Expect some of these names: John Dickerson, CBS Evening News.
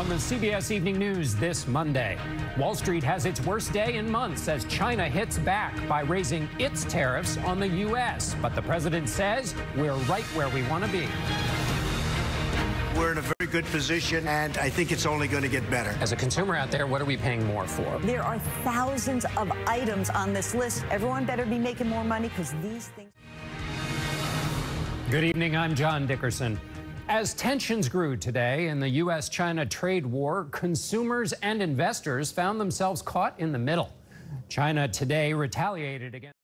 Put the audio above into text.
On the CBS Evening News this Monday, Wall Street has its worst day in months as China hits back by raising its tariffs on the U.S. But the president says we're right where we want to be. We're in a very good position, and I think it's only going to get better. As a consumer out there, what are we paying more for? There are thousands of items on this list. Everyone better be making more money because these things... Good evening, I'm John Dickerson. As tensions grew today in the U.S.-China trade war, consumers and investors found themselves caught in the middle. China today retaliated against